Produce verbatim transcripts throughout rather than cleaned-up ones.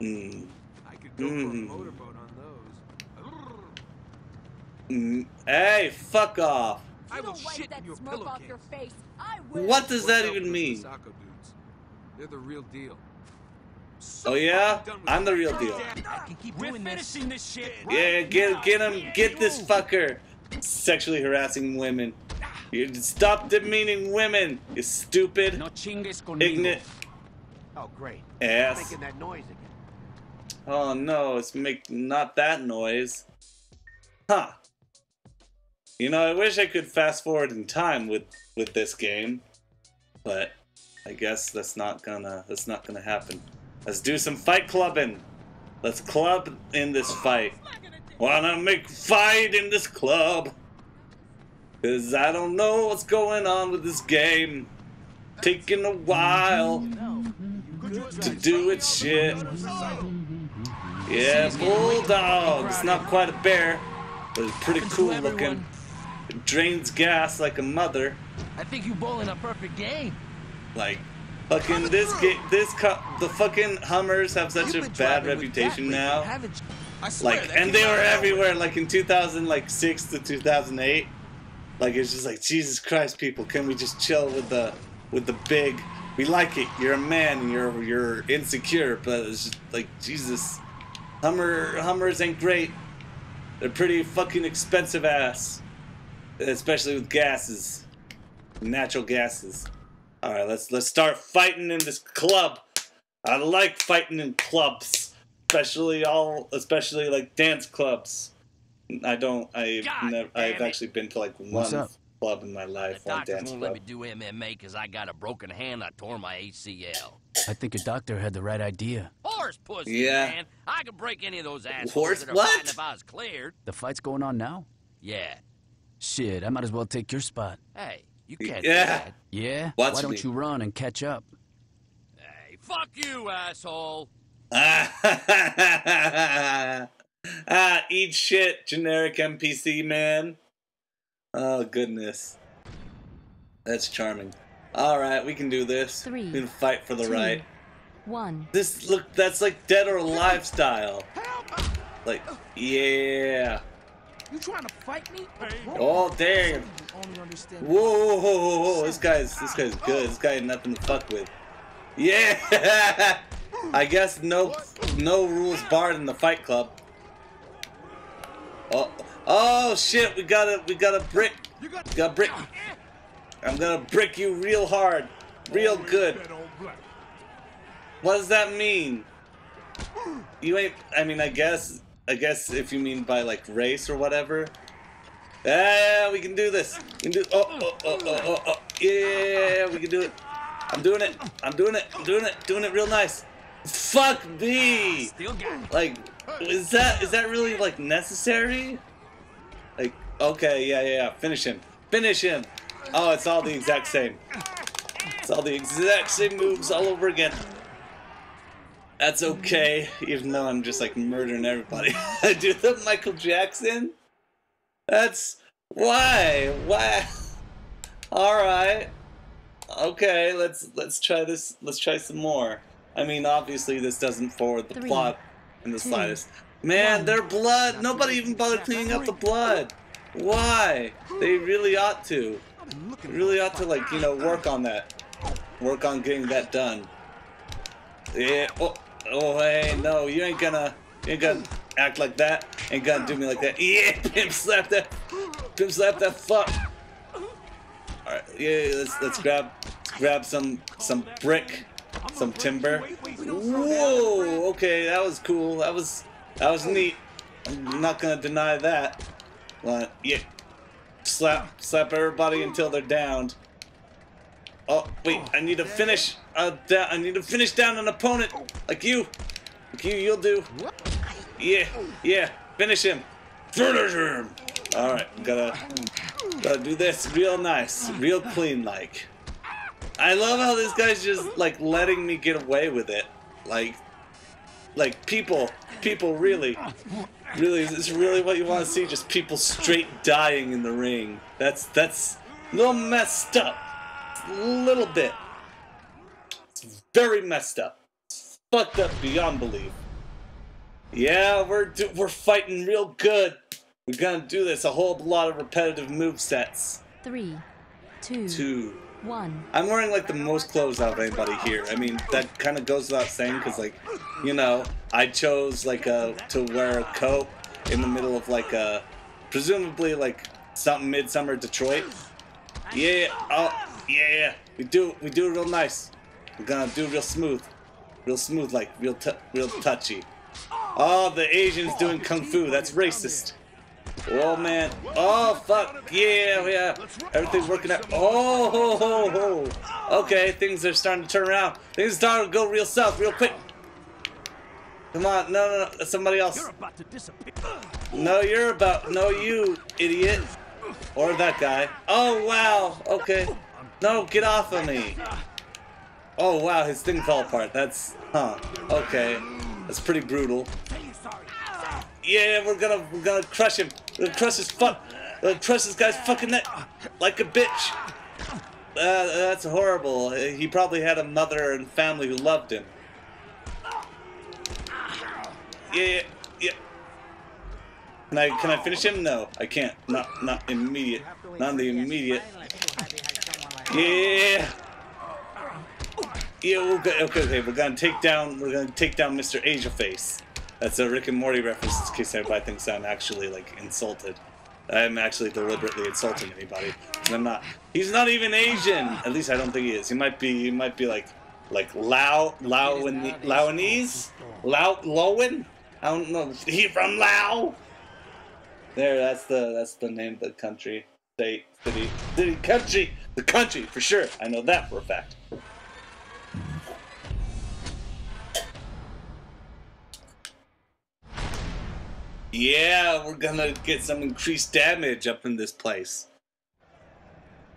Mm. I could go mm. for a motorboat on those. Mm. Hey, fuck off. I will shit in your pillowcase. What does that even mean? They're the real deal. So oh yeah, I'm the real deal. I can keep We're doing finishing this shit. Yeah, get get him, get this fucker. Sexually harassing women. You stop demeaning women. You stupid, no ignorant. Oh great. Ass. It's making that noise again. Oh no, it's make not that noise. Huh. You know, I wish I could fast forward in time with with this game, but I guess that's not gonna that's not gonna happen. Let's do some fight clubbing. Let's club in this fight. Wanna make fight in this club? Cause I don't know what's going on with this game. Taking a while to do its shit. Yeah, bulldog. It's not quite a bear, but it's pretty cool looking. It drains gas like a mother. I think you bowling a perfect game. Like. Fucking this game, this co the fucking Hummers have such a bad reputation now. Like, and they were everywhere, like in two thousand six to two thousand eight. Like it's just like, Jesus Christ, people, can we just chill with the, with the big? We like it. You're a man. And you're you're insecure, but it's just like Jesus. Hummer Hummers ain't great. They're pretty fucking expensive ass, especially with gases, natural gases. All right, let's let's start fighting in this club. I like fighting in clubs, especially all, especially like dance clubs. I don't. I never, I've actually been to like one club in my life, one dance club. Let me do M M A because I got a broken hand. I tore my A C L. I think your doctor had the right idea. Horse pussy, yeah. Man. I could break any of those assholes. Horse that are fighting if I was cleared. The fight's going on now. Yeah. Shit, I might as well take your spot. Hey. You can't yeah. do that. Yeah? Watch Why don't me. you run and catch up? Hey, fuck you, asshole! Ah, eat shit, generic N P C man. Oh, goodness. That's charming. Alright, we can do this. Three, we can fight for the two, right. One. This, look, that's like Dead or Alive style. Like, yeah. You trying to fight me? Oh damn! Whoa, whoa, whoa, whoa, whoa! This guy's, this guy's good. This guy ain't nothing to fuck with. Yeah! I guess no, no rules barred in the Fight Club. Oh, oh shit! We got a, we got a brick. We got a brick. I'm gonna brick you real hard, real good. What does that mean? You ain't. I mean, I guess. I guess if you mean by like race or whatever. Yeah, we can do this. We can do oh, oh, oh, oh, oh, oh. Yeah, we can do it. I'm doing it. I'm doing it. I'm doing it. Doing it real nice. Fuck me. Like, is that is that really like necessary? Like, okay, yeah, yeah, yeah. Finish him. Finish him. Oh, it's all the exact same. It's all the exact same moves all over again. That's okay, even though I'm just like murdering everybody. I do the Michael Jackson? That's why? Why? Alright. Okay, let's let's try this let's try some more. I mean obviously this doesn't forward the Three, plot in the two, slightest. Man, one. Their blood! Nobody even bothered cleaning up the blood. Why? They really ought to. They really ought to like, you know, work on that. Work on getting that done. Yeah, oh, oh, hey, no, you ain't gonna, you ain't gonna act like that, ain't gonna do me like that. Yeah, pimp slap that, pimp slap that fuck. Alright, yeah, let's, let's grab, let's grab some, some brick, some timber. Whoa, okay, that was cool, that was, that was neat. I'm not gonna deny that. But, yeah, slap, slap everybody until they're downed. Oh, wait, I need to finish, uh, I need to finish down an opponent, like you, like you, you'll do. Yeah, yeah, finish him, finish him. All right, gotta, gotta do this real nice, real clean, like. I love how this guy's just, like, letting me get away with it, like, like, people, people really, really, is this really what you want to see? Just people straight dying in the ring. That's, that's a little messed up. Little bit. It's very messed up. It's fucked up beyond belief. Yeah, we're do we're fighting real good. We're gonna do this. A whole lot of repetitive movesets. Three, two, two, one. I'm wearing like the most clothes out of anybody here. I mean, that kind of goes without saying because, like, you know, I chose like a to wear a coat in the middle of like a presumably like something midsummer Detroit. Yeah, oh yeah, we do we do it real nice. We're gonna do real smooth, real smooth like real t real touchy. Oh, the Asians doing kung fu. That's racist. Oh, man. Oh, fuck. Yeah, yeah. Everything's working out. Oh, ho, ho, ho. Okay, things are starting to turn around. Things are starting to go real south real quick. Come on. No, no, no. Somebody else. No, you're about. No, you, idiot. Or that guy. Oh, wow. Okay. No, get off of me. Oh, wow. His thing fell apart. That's, huh. Okay. That's pretty brutal. Yeah, we're gonna we're gonna crush him. We're gonna crush his fuck. We're gonna crush this guy's fucking neck like a bitch. Uh, that's horrible. He probably had a mother and family who loved him. Yeah, yeah, yeah. Can I can I finish him? No, I can't. Not not immediate. Not in the immediate. Yeah. Yeah, we'll go, okay, okay. We're gonna take down. We're gonna take down Mister Asia Face. That's a Rick and Morty reference, in case everybody thinks I'm actually, like, insulted. I'm actually deliberately insulting anybody. And I'm not. He's not even Asian! At least I don't think he is. He might be, he might be, like, like, Lao, Lao, Laonese? Lao, Lowen? I don't know. He from Lao? There, that's the, that's the name of the country. State, city, city, country! The country, for sure. I know that for a fact. Yeah, we're gonna get some increased damage up in this place.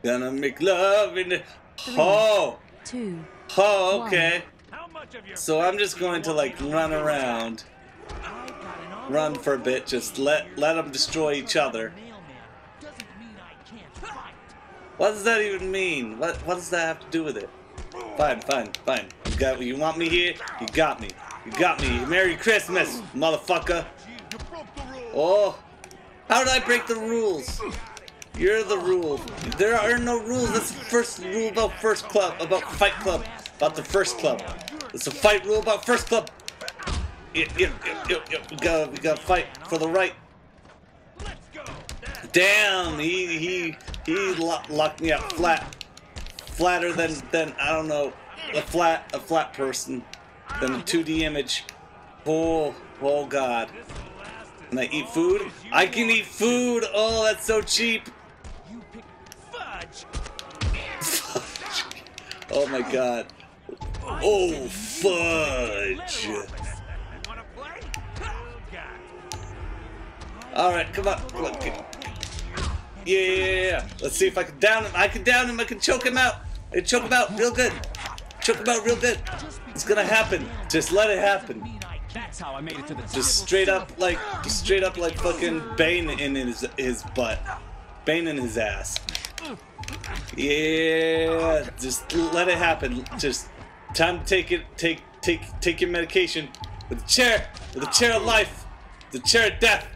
Gonna make love in the... Oh! Two. Oh, okay. So I'm just going to, like, run around. Run for a bit. Just let, let them destroy each other. What does that even mean? What, what does that have to do with it? Fine, fine, fine. You got what you want me here? You got me. You got me. Merry Christmas, motherfucker. Oh, how did I break the rules? You're the rule. There are no rules. That's the first rule about first club, about fight club, about the first club. It's a fight rule about first club. Yeah, yeah, yeah, yeah. We gotta, we gotta fight for the right. Damn, he, he, he locked me up flat, flatter than, than I don't know, a flat, a flat person, than a two D image. Oh, oh God. Can I eat food? I can eat food! Oh, that's so cheap! Fudge! Oh my God. Oh, fudge! Alright, come on. Come on. Yeah, yeah, yeah. Let's see if I can down him. I can down him. I can choke him out. I can choke him out real good. Choke him out real good. It's gonna happen. Just let it happen. That's how I made it to the top. Just straight up like, just straight up like fucking Bane in his his butt, Bane in his ass. Yeah, just let it happen. Just time to take it, take take take your medication with the chair, with the chair of life, the chair of death.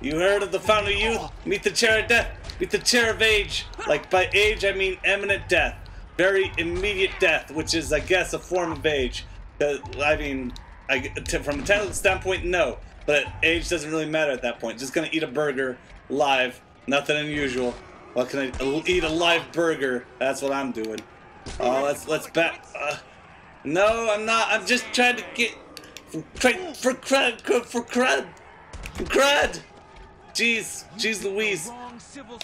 You heard of the founder of youth? Meet the chair of death. Meet the chair of age. Like by age, I mean imminent death, very immediate death, which is I guess a form of age. I mean. I, to, from a technical standpoint, no, but age doesn't really matter at that point. Just gonna eat a burger live, nothing unusual. What can I eat a live burger? That's what I'm doing. Oh, let's let's back. Uh, no, I'm not. I'm just trying to get for crud, for crud, for crud, for crud. Jeez, jeez, Louise.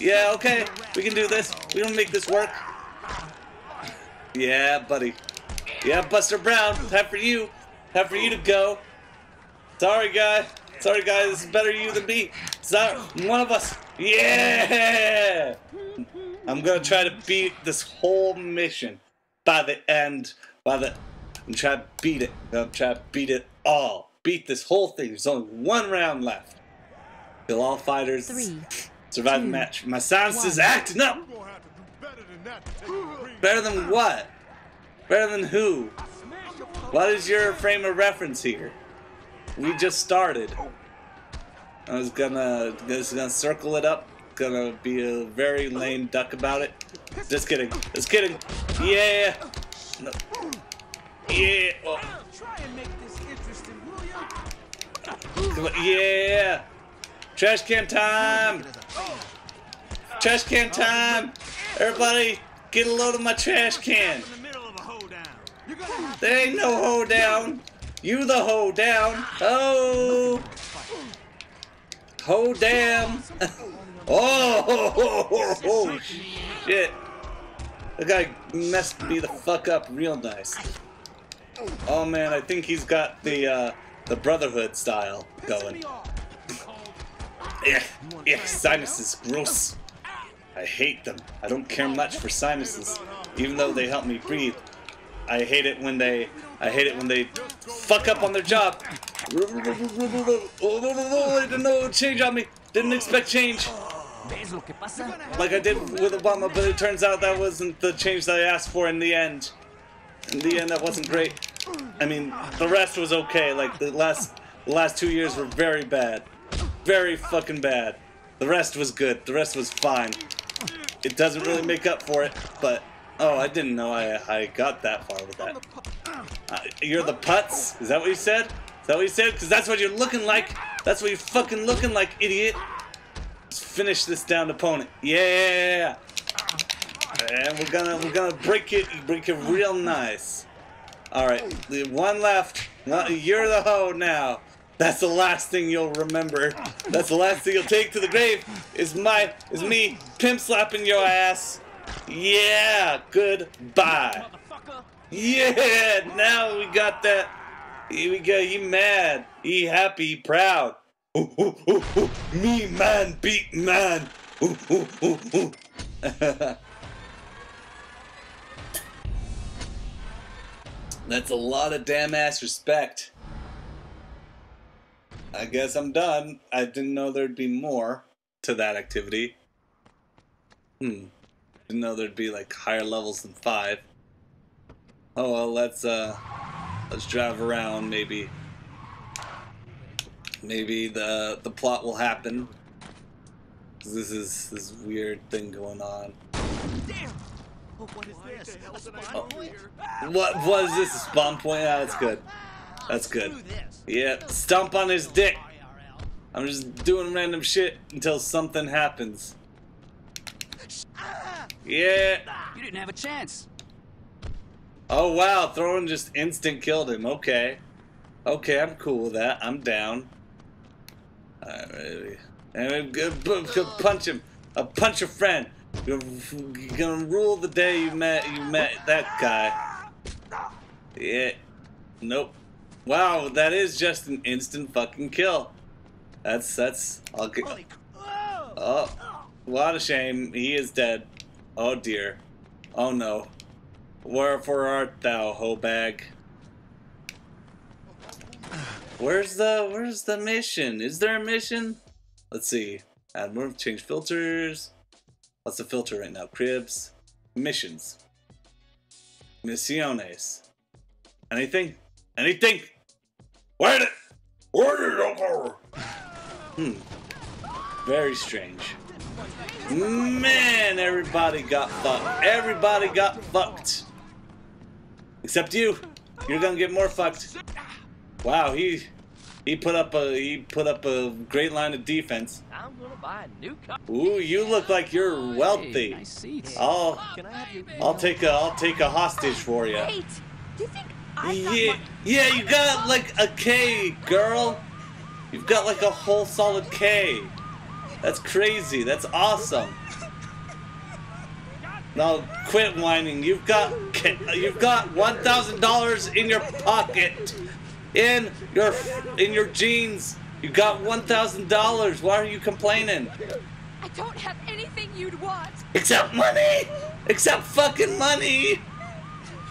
Yeah, okay, we can do this. We gonna make this work. Yeah, buddy. Yeah, Buster Brown. Time for you. Time for you to go. Sorry, guy. Sorry, guy. This is better you than me. Sorry, one of us. Yeah! I'm gonna try to beat this whole mission by the end. By the, I'm trying to beat it. I'm trying to beat it all. Beat this whole thing. There's only one round left. Kill all fighters. Three, survive two, the match. My science is acting up. Better than what? Better than who? What is your frame of reference here? We just started. I was gonna, just gonna circle it up. Gonna be a very lame duck about it. Just kidding. Just kidding. Yeah. No. Yeah. Oh. Try and make this interesting, will you? Come on. Yeah. Trash can time. Trash can time. Everybody, get a load of my trash can. There ain't no hoe down. You the hoe down. Oh. Hoe damn. Oh, oh, oh, oh, oh, shit. That guy messed me the fuck up real nice. Oh man, I think he's got the uh, the Brotherhood style going. Yeah, yeah, sinuses, gross. I hate them. I don't care much for sinuses, even though they help me breathe. I hate it when they, I hate it when they fuck up on their job. Oh, no, change on me. Didn't expect change. Like I did with Obama, but it turns out that wasn't the change that I asked for in the end. In the end, that wasn't great. I mean, the rest was okay. Like the last, the last two years were very bad, very fucking bad. The rest was good. The rest was fine. It doesn't really make up for it, but oh, I didn't know I I got that far with that. Uh, you're the putts? Is that what you said? Is that what you said? Because that's what you're looking like. That's what you're fucking looking like, idiot. Let's finish this downed opponent. Yeah. And we're gonna we're gonna break it break it real nice. All right, one left. You're the hoe now. That's the last thing you'll remember. That's the last thing you'll take to the grave. Is my is me pimp slapping your ass. Yeah. Goodbye. Yeah. Now we got that. Here we go. He mad. He happy. He proud. Ooh, ooh, ooh, ooh. Me man beat man. Ooh, ooh, ooh, ooh. That's a lot of damn ass respect. I guess I'm done. I didn't know there'd be more to that activity. Hmm. Didn't know there'd be like higher levels than five. Oh well, let's uh. Let's drive around, maybe. Maybe the the plot will happen. This is this weird thing going on. Damn. Oh, what is this? A spawn point? Oh. What was this? A spawn point? Ah, that's good. That's good. Yeah, stomp on his dick. I'm just doing random shit until something happens. Yeah. You didn't have a chance. Oh wow, throwing just instant killed him. Okay. Okay, I'm cool with that. I'm down. Alright, baby. And punch him. I'll punch your friend. You're gonna rule the day you met you met that guy. Yeah. Nope. Wow, that is just an instant fucking kill. That's that's I'll get. Oh, what a shame. He is dead. Oh dear. Oh no. Wherefore art thou, hoe bag? Where's the where's the mission? Is there a mission? Let's see. Add more, change filters. What's the filter right now? Cribs. Missions. Misiones. Anything? Anything? Where did Where did it go? Hmm. Very strange. Man, everybody got fucked. Everybody got fucked. Except you. You're gonna get more fucked. Wow, he he put up a he put up a great line of defense. I'm gonna buy a new car. Ooh, you look like you're wealthy. I'll I'll take a I'll take a hostage for you. Yeah, yeah, you got like a K, girl. You've got like a whole solid K. That's crazy. That's awesome. Now quit whining. You've got you've got one thousand dollars in your pocket. In your in your jeans. You got one thousand dollars. Why are you complaining? I don't have anything you'd want. Except money. Except fucking money.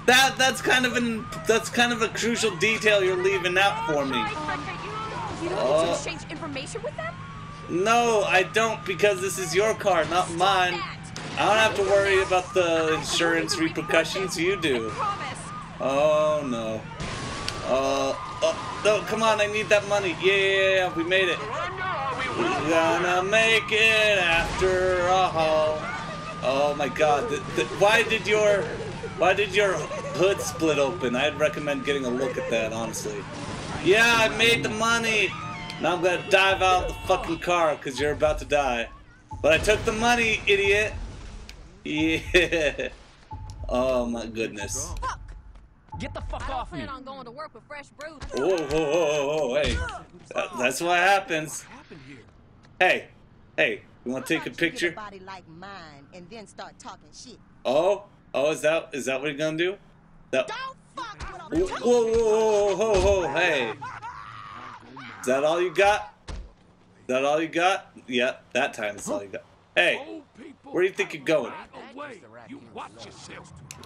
That that's kind of an that's kind of a crucial detail you're leaving out for me. You don't need to exchange information with them? No, I don't, because this is your car, not mine. I don't have to worry about the insurance repercussions. You do. Oh no. Uh. Oh. No, come on, I need that money. Yeah, we made it. We're gonna make it after all. Oh my God, the, the, why did your, why did your hood split open? I'd recommend getting a look at that, honestly. Yeah, I made the money. Now I'm gonna dive out of the fucking car because you're about to die. But I took the money, idiot. Yeah. Oh my goodness. Get the fuck I off me! On going to work with fresh brew. Whoa, whoa, whoa, whoa, hey! That, that's what happens. What here? Hey, hey! You want to take a picture? Get a body like mine and then start talking shit. Oh, oh, is that is that what you're gonna do? That... Don't fuck with whoa, whoa, whoa, whoa, whoa, whoa, hey! Is that all you got? Is that all you got? Yeah, that time is all you got. Hey, where do you think you're going?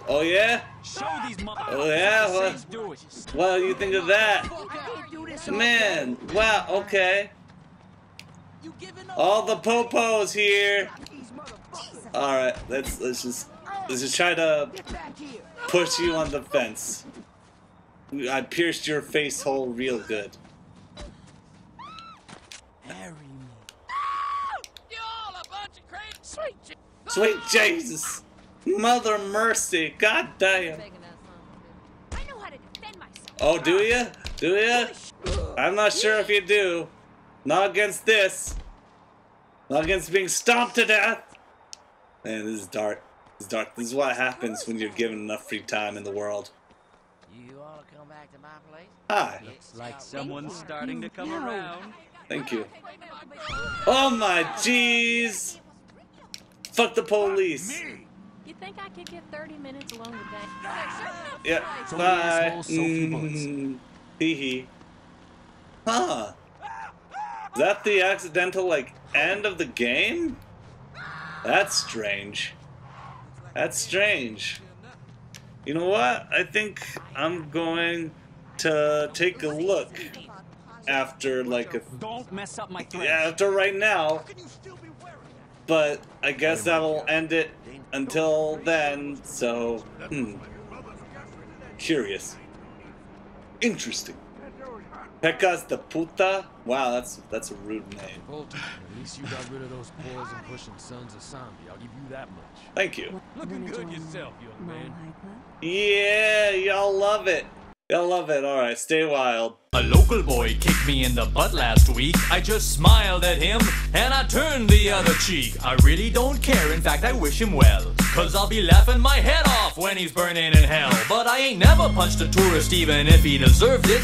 Oh yeah? Oh yeah? Well, well, you think of that? Man, wow, okay. All the popos here. Alright, let's let's just let's just try to push you on the fence. I pierced your face hole real good. Sweet Jesus! Mother mercy! God damn! Oh, do ya? Do ya? I'm not sure if you do. Not against this. Not against being stomped to death. Man, this is dark. This is dark. This is what happens when you're given enough free time in the world. You all come back to my place? Hi. Looks like someone's starting to come around. Thank you. Oh my jeez! Fuck the police! You think I could get thirty minutes alone with that? Yeah. Bye. Mm-hmm. Hee hee. Huh? Is that the accidental like end of the game? That's strange. That's strange. You know what? I think I'm going to take a look after like a. Don't mess up my threads. Yeah, after right now. But I guess that'll end it until then, so, hmm. Curious. Interesting. Pecas de Puta? Wow, that's that's a rude name. At least you got rid of those boys and pushing sons of zombie. I'll give you that much. Thank you. Looking good yourself, young man. Yeah, y'all love it. Y'all love it. All right, stay wild. A local boy kicked me in the butt last week. I just smiled at him and I turned the other cheek. I really don't care. In fact, I wish him well. Cause I'll be laughing my head off when he's burning in hell. But I ain't never punched a tourist even if he deserved it.